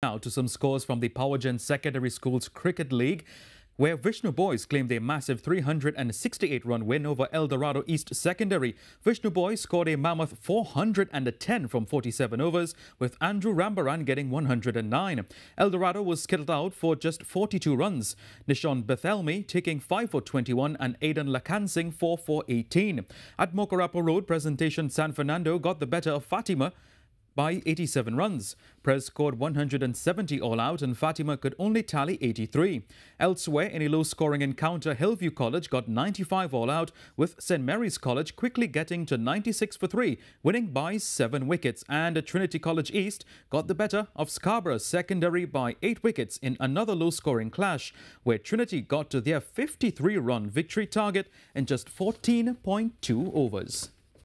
Now to some scores from the Powergen Secondary Schools Cricket League, where Vishnu Boys claimed a massive 368-run win over El Dorado East Secondary. Vishnu Boys scored a mammoth 410 from 47 overs, with Andrew Rambaran getting 109. El Dorado was skittled out for just 42 runs. Nashayn Bethelmy taking 5 for 21 and Aidan Lakhansingh 4 for 18. At Mucurapo Road, Presentation San Fernando got the better of Fatima by 87 runs. Pres scored 170 all out and Fatima could only tally 83. Elsewhere, in a low-scoring encounter, Hillview College got 95 all out, with St. Mary's College quickly getting to 96 for 3, winning by 7 wickets. And Trinity College East got the better of Scarborough Secondary by 8 wickets in another low-scoring clash, where Trinity got to their 53-run victory target in just 14.2 overs.